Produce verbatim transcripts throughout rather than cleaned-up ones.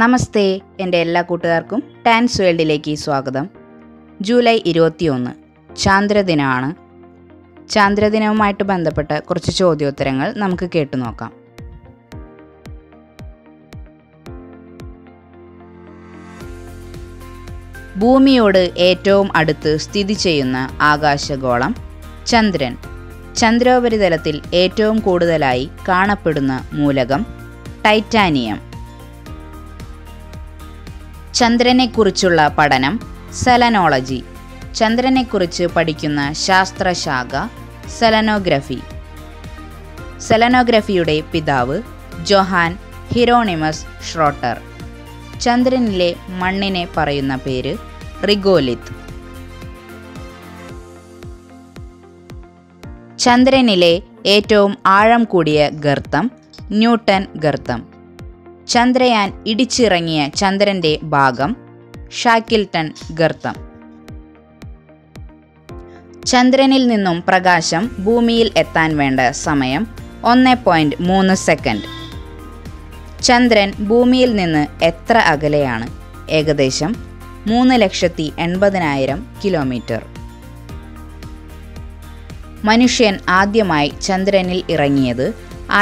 നമസ്തേ എൻ്റെ എല്ലാ കൂട്ടുകാർക്കും ടാൻസ് വേൾഡിലേക്ക് സ്വാഗതം. ജൂലൈ ഇരുപത്തിയൊന്ന് ചാന്ദ്രദിനമാണ്. ചാന്ദ്രദിനവുമായിട്ട് ബന്ധപ്പെട്ട കുറച്ച് ചോദ്യോത്തരങ്ങൾ നമുക്ക് കേട്ടു നോക്കാം. ഭൂമിയോട് ഏറ്റവും അടുത്ത് സ്ഥിതി ചെയ്യുന്ന ആകാശഗോളം ചന്ദ്രൻ. ചന്ദ്രോപരിതലത്തിൽ ഏറ്റവും കൂടുതലായി കാണപ്പെടുന്ന മൂലകം ടൈറ്റാനിയം. ചന്ദ്രനെക്കുറിച്ചുള്ള പഠനം സെലനോളജി. ചന്ദ്രനെക്കുറിച്ച് പഠിക്കുന്ന ശാസ്ത്രശാഖ സെലനോഗ്രഫി. സെലനോഗ്രഫിയുടെ പിതാവ് ജോഹാൻ ഹിറോണിമസ് ഷ്രോട്ടർ. ചന്ദ്രനിലെ മണ്ണിനെ പറയുന്ന പേര് റിഗോലിത്ത്. ചന്ദ്രനിലെ ഏറ്റവും ആഴം കൂടിയ ഗർത്തം ന്യൂട്ടൺ ഗർത്തം. ചന്ദ്രയാൻ ഇടിച്ചിറങ്ങിയ ചന്ദ്രന്റെ ഭാഗം ഷാക്കിൽട്ടൺ ഗർത്തം. ചന്ദ്രനിൽ നിന്നും പ്രകാശം ഭൂമിയിൽ എത്താൻ വേണ്ട സമയം ഒന്ന് പോയിന്റ് മൂന്ന് സെക്കൻഡ്. ചന്ദ്രൻ ഭൂമിയിൽ നിന്ന് എത്ര അകലെയാണ്? ഏകദേശം മൂന്ന് ലക്ഷത്തി എൺപതിനായിരം കിലോമീറ്റർ. മനുഷ്യൻ ആദ്യമായി ചന്ദ്രനിൽ ഇറങ്ങിയത്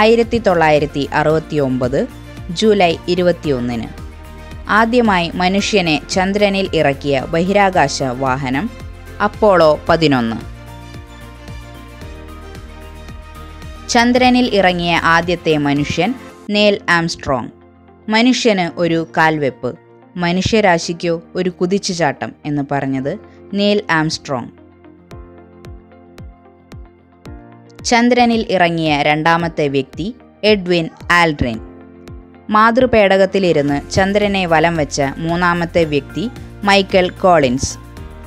ആയിരത്തി തൊള്ളായിരത്തി അറുപത്തി ഒമ്പത് ജൂലൈ ഇരുപത്തിയൊന്നിന്. ആദ്യമായി മനുഷ്യനെ ചന്ദ്രനിൽ ഇറക്കിയ ബഹിരാകാശ വാഹനം അപ്പോളോ പതിനൊന്ന്. ചന്ദ്രനിൽ ഇറങ്ങിയ ആദ്യത്തെ മനുഷ്യൻ നീൽ ആംസ്ട്രോങ്. മനുഷ്യന് ഒരു കാൽവെപ്പ്, മനുഷ്യരാശിക്കോ ഒരു കുതിച്ചുചാട്ടം എന്ന് പറഞ്ഞത് നീൽ ആംസ്ട്രോങ്. ചന്ദ്രനിൽ ഇറങ്ങിയ രണ്ടാമത്തെ വ്യക്തി എഡ്വിൻ ആൽഡ്രിൻ. മാതൃപേടകത്തിലിരുന്ന് ചന്ദ്രനെ വലം വെച്ച മൂന്നാമത്തെ വ്യക്തി മൈക്കൽ കോളിൻസ്.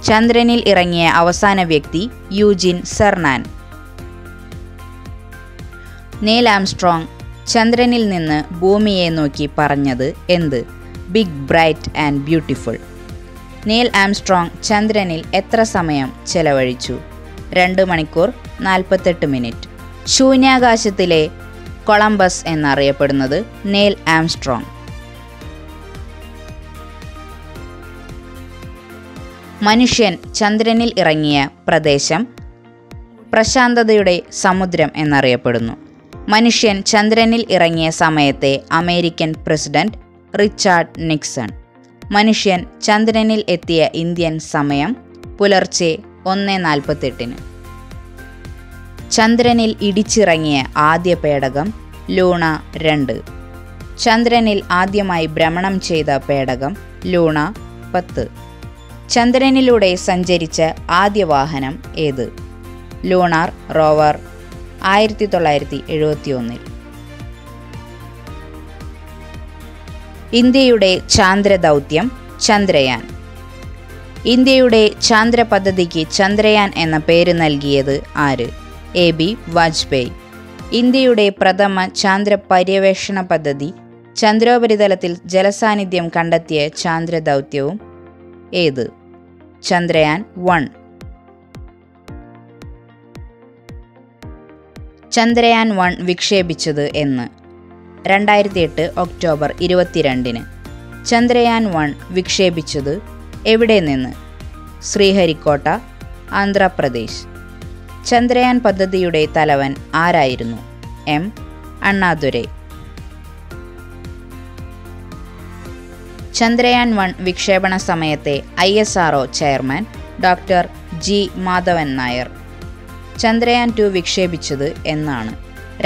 ചന്ദ്രനിൽ ഇറങ്ങിയ അവസാന വ്യക്തി യൂജിൻ സെർനാൻ. നീൽ ആംസ്ട്രോങ് ചന്ദ്രനിൽ നിന്ന് ഭൂമിയെ നോക്കി പറഞ്ഞത് എന്ത്? Big, bright and beautiful. Neil Armstrong ചന്ദ്രനിൽ എത്ര സമയം ചെലവഴിച്ചു? രണ്ട് മണിക്കൂർ നാൽപ്പത്തെട്ട് മിനിറ്റ്. ശൂന്യാകാശത്തിലെ കൊളംബസ് എന്നറിയപ്പെടുന്നത് നീൽ ആംസ്ട്രോങ്. മനുഷ്യൻ ചന്ദ്രനിൽ ഇറങ്ങിയ പ്രദേശം പ്രശാന്തതയുടെ സമുദ്രം എന്നറിയപ്പെടുന്നു. മനുഷ്യൻ ചന്ദ്രനിൽ ഇറങ്ങിയ സമയത്തെ അമേരിക്കൻ പ്രസിഡന്റ് റിച്ചാർഡ് നിക്സൺ. മനുഷ്യൻ ചന്ദ്രനിൽ എത്തിയ ഇന്ത്യൻ സമയം പുലർച്ചെ ഒന്ന് നാൽപ്പത്തെട്ടിന്. ചന്ദ്രനിൽ ഇടിച്ചിറങ്ങിയ ആദ്യ പേടകം ലൂണ രണ്ട്. ചന്ദ്രനിൽ ആദ്യമായി ഭ്രമണം ചെയ്ത പേടകം ലൂണ പത്ത്. ചന്ദ്രനിലൂടെ സഞ്ചരിച്ച ആദ്യ വാഹനം ഏത്? ലൂണാർ റോവർ ആയിരത്തി തൊള്ളായിരത്തി എഴുപത്തി ഒന്നിൽ. ഇന്ത്യയുടെ ചാന്ദ്രദൗത്യം ചന്ദ്രയാൻ. ഇന്ത്യയുടെ ചാന്ദ്ര പദ്ധതിക്ക് ചന്ദ്രയാൻ എന്ന പേര് നൽകിയത് ആര്? A B Vajpayee. ഇന്ത്യയുടെ പ്രഥമ ചാന്ദ്ര പര്യവേഷണ പദ്ധതി ചന്ദ്രോപരിതലത്തിൽ ജലസാന്നിധ്യം കണ്ടെത്തിയ ചാന്ദ്ര ദൗത്യവും ഏത്? ചന്ദ്രയാൻ വൺ. ചന്ദ്രയാൻ വൺ വിക്ഷേപിച്ചത് എന്ന്? രണ്ടായിരത്തി എട്ട് ഒക്ടോബർ ഇരുപത്തിരണ്ടിന്. ചന്ദ്രയാൻ വൺ വിക്ഷേപിച്ചത് എവിടെ നിന്ന്? ശ്രീഹരിക്കോട്ട, ആന്ധ്രാപ്രദേശ്. ചന്ദ്രയാൻ പദ്ധതിയുടെ തലവൻ ആരായിരുന്നു? എം അണ്ണാദുരൈ. ചന്ദ്രയാൻ വൺ വിക്ഷേപണ സമയത്തെ I S R O chairman doctor G Madhavan Nair. Chandrayaan two വിക്ഷേപിച്ചത് എന്നാണ്?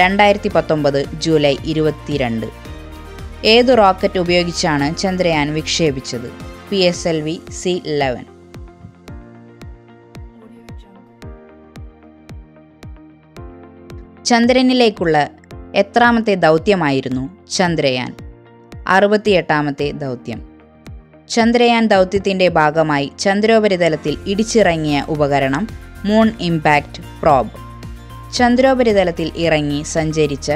രണ്ടായിരത്തി പത്തൊമ്പത് ജൂലൈ ഇരുപത്തിരണ്ട്. ഏതു റോക്കറ്റ് ഉപയോഗിച്ചാണ് ചന്ദ്രയാൻ വിക്ഷേപിച്ചത്? P S L V C eleven. ചന്ദ്രനിലേക്കുള്ള എത്രാമത്തെ ദൗത്യമായിരുന്നു ചന്ദ്രയാൻ? അറുപത്തിയെട്ടാമത്തെ ദൗത്യം. ചന്ദ്രയാൻ ദൗത്യത്തിൻ്റെ ഭാഗമായി ചന്ദ്രോപരിതലത്തിൽ ഇടിച്ചിറങ്ങിയ ഉപകരണം മൂൺ ഇമ്പാക്റ്റ് പ്രോബ്. ചന്ദ്രോപരിതലത്തിൽ ഇറങ്ങി സഞ്ചരിച്ച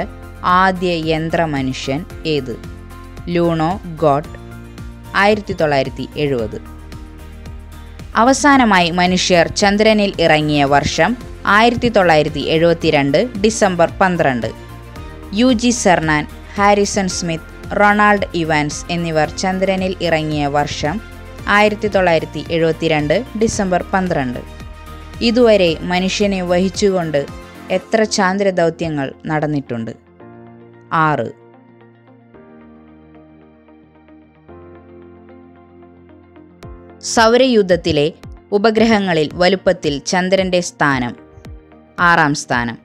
ആദ്യ യന്ത്ര മനുഷ്യൻ ഏത്? ലൂണോ ഗോട്ട് ആയിരത്തി തൊള്ളായിരത്തി എഴുപത്. അവസാനമായി മനുഷ്യർ ചന്ദ്രനിൽ ഇറങ്ങിയ വർഷം ആയിരത്തി തൊള്ളായിരത്തി എഴുപത്തിരണ്ട് ഡിസംബർ പന്ത്രണ്ട്. U G Cernan, Harrison Smith, Ronald Evans എന്നിവർ ചന്ദ്രനിൽ ഇറങ്ങിയ വർഷം ആയിരത്തി തൊള്ളായിരത്തി എഴുപത്തിരണ്ട് ഡിസംബർ പന്ത്രണ്ട്. ഇതുവരെ മനുഷ്യനെ വഹിച്ചുകൊണ്ട് എത്ര ചാന്ദ്ര ദൗത്യങ്ങൾ നടന്നിട്ടുണ്ട്? ആറ്. സൗരയൂഥത്തിലെ ഉപഗ്രഹങ്ങളിൽ വലുപ്പത്തിൽ ചന്ദ്രൻ്റെ സ്ഥാനം ആറാം സ്ഥാനം.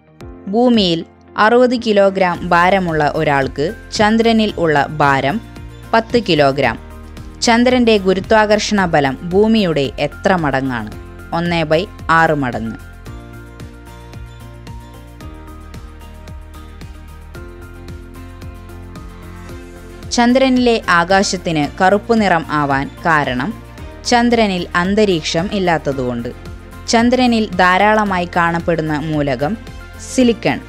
ഭൂമിയിൽ അറുപത് കിലോഗ്രാം ഭാരമുള്ള ഒരാൾക്ക് ചന്ദ്രനിൽ ഉള്ള ഭാരം പത്ത് കിലോഗ്രാം. ചന്ദ്രൻ്റെ ഗുരുത്വാകർഷണ ബലം ഭൂമിയുടെ എത്ര മടങ്ങാണ്? ഒന്ന് ബൈ ആറ് മടങ്ങ്. ചന്ദ്രനിലെ ആകാശത്തിന് കറുപ്പ് നിറം ആവാൻ കാരണം ചന്ദ്രനിൽ അന്തരീക്ഷം ഇല്ലാത്തതുകൊണ്ട്. ചന്ദ്രനിൽ ധാരാളമായി കാണപ്പെടുന്ന മൂലകം സിലിക്കൺ.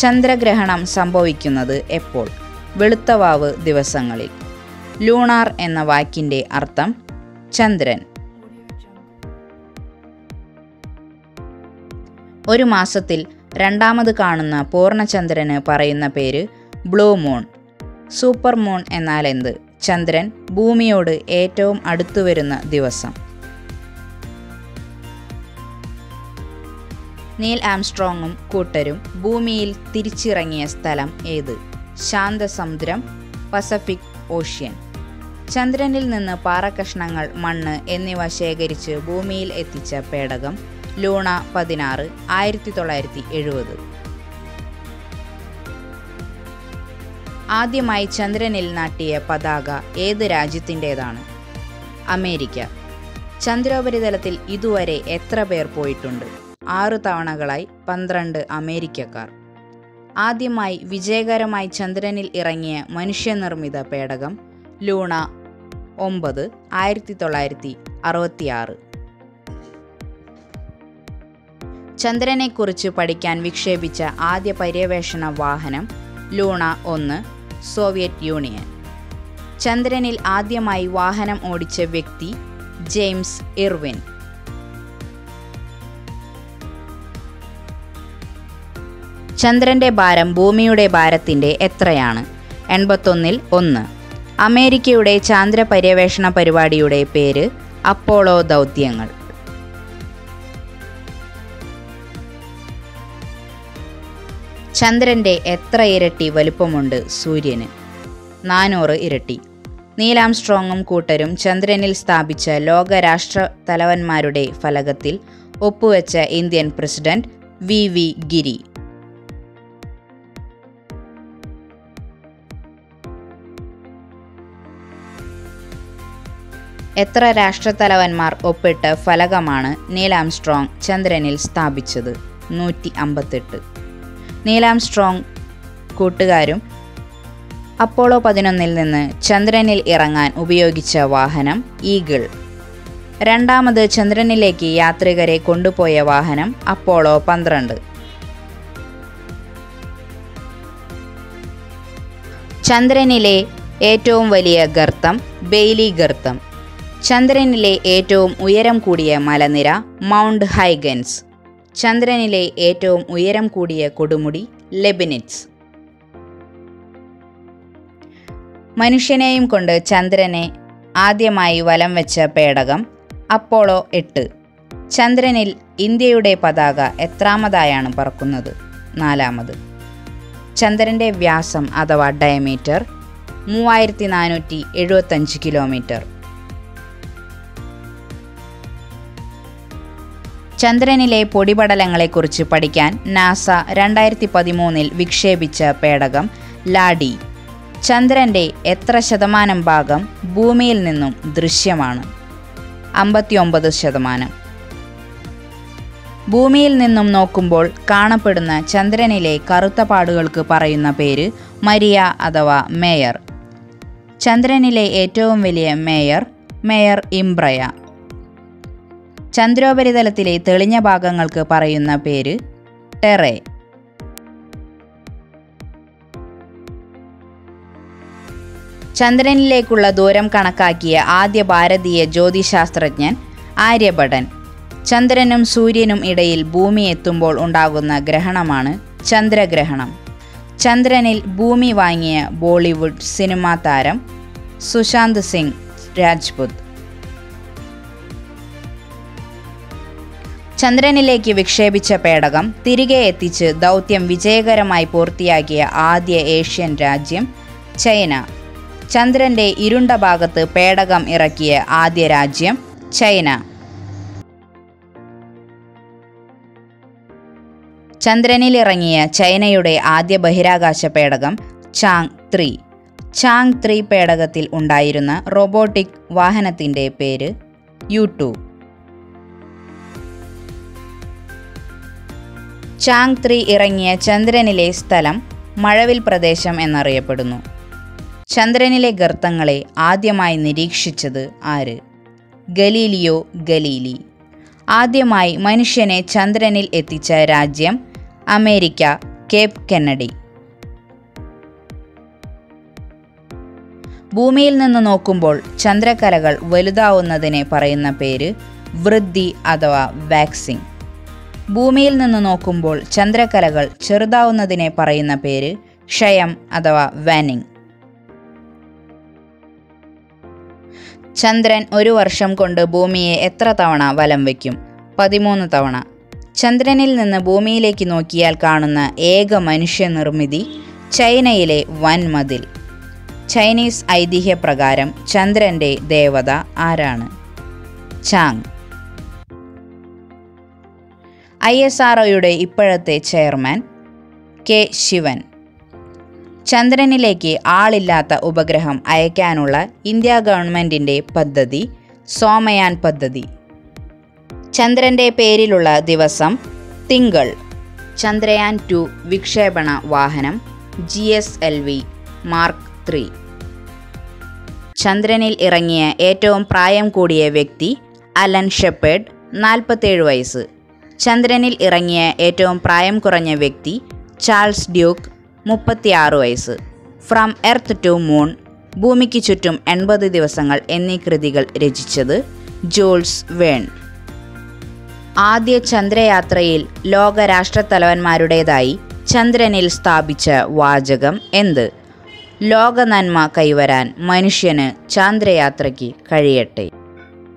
ചന്ദ്രഗ്രഹണം സംഭവിക്കുന്നത് എപ്പോൾ? വെളുത്തവാവ് ദിവസങ്ങളിൽ. ലൂണാർ എന്ന വാക്കിൻ്റെ അർത്ഥം ചന്ദ്രൻ. ഒരു മാസത്തിൽ രണ്ടാമത് കാണുന്ന പൂർണ്ണചന്ദ്രന് പറയുന്ന പേര് ബ്ലൂ മൂൺ. സൂപ്പർ മൂൺ എന്നാൽ എന്ത്? ചന്ദ്രൻ ഭൂമിയോട് ഏറ്റവും അടുത്തു വരുന്ന ദിവസം. നീൽ ആംസ്ട്രോങ്ങും കൂട്ടരും ഭൂമിയിൽ തിരിച്ചിറങ്ങിയ സ്ഥലം ഏത്? ശാന്തസമുദ്രം, പസഫിക് ഓഷ്യൻ. ചന്ദ്രനിൽ നിന്ന് പാറക്കഷ്ണങ്ങൾ, മണ്ണ് എന്നിവ ശേഖരിച്ച് ഭൂമിയിൽ എത്തിച്ച പേടകം ലൂണ പതിനാറ് ആയിരത്തി തൊള്ളായിരത്തി എഴുപത്. ആദ്യമായി ചന്ദ്രനിൽ നാട്ടിയ പതാക ഏത് രാജ്യത്തിൻ്റേതാണ്? അമേരിക്ക. ചന്ദ്രോപരിതലത്തിൽ ഇതുവരെ എത്ര പേർ പോയിട്ടുണ്ട്? ആറു തവണകളായി പന്ത്രണ്ട് അമേരിക്കക്കാർ. ആദ്യമായി വിജയകരമായി ചന്ദ്രനിൽ ഇറങ്ങിയ മനുഷ്യനിർമ്മിത പേടകം ലൂണ ഒമ്പത് ആയിരത്തി തൊള്ളായിരത്തി അറുപത്തിയാറ്. ചന്ദ്രനെക്കുറിച്ച് പഠിക്കാൻ വിക്ഷേപിച്ച ആദ്യ പര്യവേഷണ വാഹനം ലൂണ ഒന്ന്, സോവിയറ്റ് യൂണിയൻ. ചന്ദ്രനിൽ ആദ്യമായി വാഹനം ഓടിച്ച വ്യക്തി ജെയിംസ് ഇർവിൻ. ചന്ദ്രൻ്റെ ഭാരം ഭൂമിയുടെ ഭാരത്തിൻ്റെ എത്രയാണ്? എൺപത്തൊന്നിൽ ഒന്ന്. അമേരിക്കയുടെ ചാന്ദ്ര പര്യവേഷണ പരിപാടിയുടെ പേര് അപ്പോളോ ദൗത്യങ്ങൾ. ചന്ദ്രൻ്റെ എത്ര ഇരട്ടി വലുപ്പമുണ്ട് സൂര്യന്? നാനൂറ് ഇരട്ടി. നീൽ ആംസ്ട്രോങ്ങും കൂട്ടരും ചന്ദ്രനിൽ സ്ഥാപിച്ച ലോകരാഷ്ട്ര തലവന്മാരുടെ ഫലകത്തിൽ ഒപ്പുവെച്ച Indian president V. V. Giri. എത്ര രാഷ്ട്രതലവന്മാർ ഒപ്പിട്ട ഫലകമാണ് നീൽ ആംസ്ട്രോങ് ചന്ദ്രനിൽ സ്ഥാപിച്ചത്? നൂറ്റി അമ്പത്തെട്ട്. നീൽ ആംസ്ട്രോങ് കൂട്ടുകാരും അപ്പോളോ പതിനൊന്നിൽ നിന്ന് ചന്ദ്രനിൽ ഇറങ്ങാൻ ഉപയോഗിച്ച വാഹനം ഈഗിൾ. രണ്ടാമത് ചന്ദ്രനിലേക്ക് യാത്രികരെ കൊണ്ടുപോയ വാഹനം അപ്പോളോ പന്ത്രണ്ട്. ചന്ദ്രനിലെ ഏറ്റവും വലിയ ഗർത്തം ബെയ്ലി ഗർത്തം. ചന്ദ്രനിലെ ഏറ്റവും ഉയരം കൂടിയ മലനിര മൗണ്ട് ഹൈഗൻസ്. ചന്ദ്രനിലെ ഏറ്റവും ഉയരം കൂടിയ കൊടുമുടി ലെബനിറ്റ്സ്. മനുഷ്യനെയും കൊണ്ട് ചന്ദ്രനെ ആദ്യമായി വലം വെച്ച പേടകം അപ്പോളോ എട്ട്. ചന്ദ്രനിൽ ഇന്ത്യയുടെ പതാക എത്രാമതായാണ് പറക്കുന്നത്? നാലാമത്. ചന്ദ്രൻ്റെ വ്യാസം അഥവാ ഡയമീറ്റർ മൂവായിരത്തി നാനൂറ്റി എഴുപത്തഞ്ച് കിലോമീറ്റർ. ചന്ദ്രനിലെ പൊടിപടലങ്ങളെക്കുറിച്ച് പഠിക്കാൻ നാസ രണ്ടായിരത്തി പതിമൂന്നിൽ വിക്ഷേപിച്ച പേടകം ലാഡി. ചന്ദ്രൻ്റെ എത്ര ശതമാനം ഭാഗം ഭൂമിയിൽ നിന്നും ദൃശ്യമാണ്? അമ്പത്തിയൊമ്പത് ശതമാനം. ഭൂമിയിൽ നിന്നും നോക്കുമ്പോൾ കാണപ്പെടുന്ന ചന്ദ്രനിലെ കറുത്ത പാടുകൾക്ക് പറയുന്ന പേര് മരിയ അഥവാ മേയർ. ചന്ദ്രനിലെ ഏറ്റവും വലിയ മേയർ മേയർ ഇംബ്രയ. ചന്ദ്രോപരിതലത്തിലെ തെളിഞ്ഞ ഭാഗങ്ങൾക്ക് പറയുന്ന പേര് ടെറെ. ചന്ദ്രനിലേക്കുള്ള ദൂരം കണക്കാക്കിയ ആദ്യ ഭാരതീയ ജ്യോതിശാസ്ത്രജ്ഞൻ ആര്യഭടൻ. ചന്ദ്രനും സൂര്യനും ഇടയിൽ ഭൂമി എത്തുമ്പോൾ ഉണ്ടാകുന്ന ഗ്രഹണമാണ് ചന്ദ്രഗ്രഹണം. ചന്ദ്രനിൽ ഭൂമി വാങ്ങിയ ബോളിവുഡ് സിനിമാ താരം സുശാന്ത് സിംഗ് രാജ്പുത്. ചന്ദ്രനിലേക്ക് വിക്ഷേപിച്ച പേടകം തിരികെ എത്തിച്ച് ദൗത്യം വിജയകരമായി പൂർത്തിയാക്കിയ ആദ്യ ഏഷ്യൻ രാജ്യം ചൈന. ചന്ദ്രൻ്റെ ഇരുണ്ട ഭാഗത്ത് പേടകം ഇറക്കിയ ആദ്യ രാജ്യം ചൈന. ചന്ദ്രനിലിറങ്ങിയ ചൈനയുടെ ആദ്യ ബഹിരാകാശ പേടകം ചാങ് ത്രീ. ചാങ് ത്രീ പേടകത്തിൽ ഉണ്ടായിരുന്ന റോബോട്ടിക് വാഹനത്തിൻ്റെ പേര് യു ടു. ചാങ് ത്രീ ഇറങ്ങിയ ചന്ദ്രനിലെ സ്ഥലം മഴവിൽ പ്രദേശം എന്നറിയപ്പെടുന്നു. ചന്ദ്രനിലെ ഗർത്തങ്ങളെ ആദ്യമായി നിരീക്ഷിച്ചത് ആര്? Galileo Galilei. ആദ്യമായി മനുഷ്യനെ ചന്ദ്രനിൽ എത്തിച്ച രാജ്യം അമേരിക്ക, കേപ്പ് കെന്നഡി. ഭൂമിയിൽ നിന്ന് നോക്കുമ്പോൾ ചന്ദ്രക്കലകൾ വലുതാവുന്നതിനെ പറയുന്ന പേര് വൃദ്ധി അഥവാ വാക്സിംഗ്. ഭൂമിയിൽ നിന്ന് നോക്കുമ്പോൾ ചന്ദ്രക്കലകൾ ചെറുതാവുന്നതിനെ പറയുന്ന പേര് ക്ഷയം അഥവാ വാനിംഗ്. ചന്ദ്രൻ ഒരു വർഷം കൊണ്ട് ഭൂമിയെ എത്ര തവണ വലം വയ്ക്കും? പതിമൂന്ന് തവണ. ചന്ദ്രനിൽ നിന്ന് ഭൂമിയിലേക്ക് നോക്കിയാൽ കാണുന്ന ഏക മനുഷ്യനിർമ്മിതി ചൈനയിലെ വൻമതിൽ. ചൈനീസ് ഐതിഹ്യപ്രകാരം ചന്ദ്രൻ്റെ ദേവത ആരാണ്? ചാങ്. ഐ എസ് ആർ ഒയുടെ ഇപ്പോഴത്തെ ചെയർമാൻ കെ ശിവൻ. ചന്ദ്രനിലേക്ക് ആളില്ലാത്ത ഉപഗ്രഹം അയക്കാനുള്ള ഇന്ത്യ ഗവൺമെൻറ്റിൻ്റെ പദ്ധതി സോമയാൻ പദ്ധതി. ചന്ദ്രൻ്റെ പേരിലുള്ള ദിവസം തിങ്കൾ. ചന്ദ്രയാൻ ടു വിക്ഷേപണ വാഹനം G S L V mark three. ചന്ദ്രനിൽ ഇറങ്ങിയ ഏറ്റവും പ്രായം കൂടിയ വ്യക്തി അലൻ ഷെപ്പേർഡ്, നാൽപ്പത്തേഴ് വയസ്സ്. ചന്ദ്രനിൽ ഇറങ്ങിയ ഏറ്റവും പ്രായം കുറഞ്ഞ വ്യക്തി ചാൾസ് ഡ്യൂക്ക്, മുപ്പത്തിയാറ് വയസ്സ്. ഫ്രം എർത്ത് ടു മൂൺ, ഭൂമിക്ക് ചുറ്റും എൺപത് ദിവസങ്ങൾ എന്നീ കൃതികൾ രചിച്ചത് ജൂൾസ് വേൺ. ആദ്യ ചന്ദ്രയാത്രയിൽ ലോകരാഷ്ട്രത്തലവന്മാരുടേതായി ചന്ദ്രനിൽ സ്ഥാപിച്ച വാചകം എന്ത്? ലോകനന്മ കൈവരാൻ മനുഷ്യന് ചന്ദ്രയാത്രയ്ക്ക് കഴിയട്ടെ.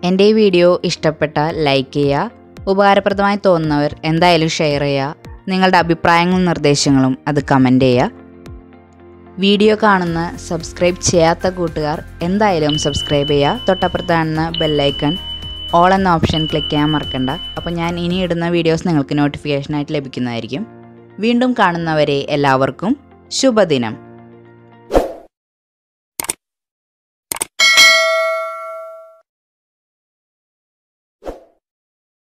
എൻ്റെ വീഡിയോ ഇഷ്ടപ്പെട്ടാൽ ലൈക്ക് ചെയ്യുക, ഉപകാരപ്രദമായി തോന്നുന്നവർ എന്തായാലും ഷെയർ ചെയ്യുക, നിങ്ങളുടെ അഭിപ്രായങ്ങളും നിർദ്ദേശങ്ങളും അത് കമൻ്റ് ചെയ്യുക. വീഡിയോ കാണുന്ന സബ്സ്ക്രൈബ് ചെയ്യാത്ത കൂട്ടുകാർ എന്തായാലും സബ്സ്ക്രൈബ് ചെയ്യുക. തൊട്ടപ്പുറത്ത് കാണുന്ന ബെല്ലൈക്കൺ ഓൾ എന്ന ഓപ്ഷൻ ക്ലിക്ക് ചെയ്യാൻ മറക്കണ്ട. അപ്പോൾ ഞാൻ ഇനി ഇടുന്ന വീഡിയോസ് നിങ്ങൾക്ക് നോട്ടിഫിക്കേഷനായിട്ട് ലഭിക്കുന്നതായിരിക്കും. വീണ്ടും കാണുന്നവരെ എല്ലാവർക്കും ശുഭദിനം.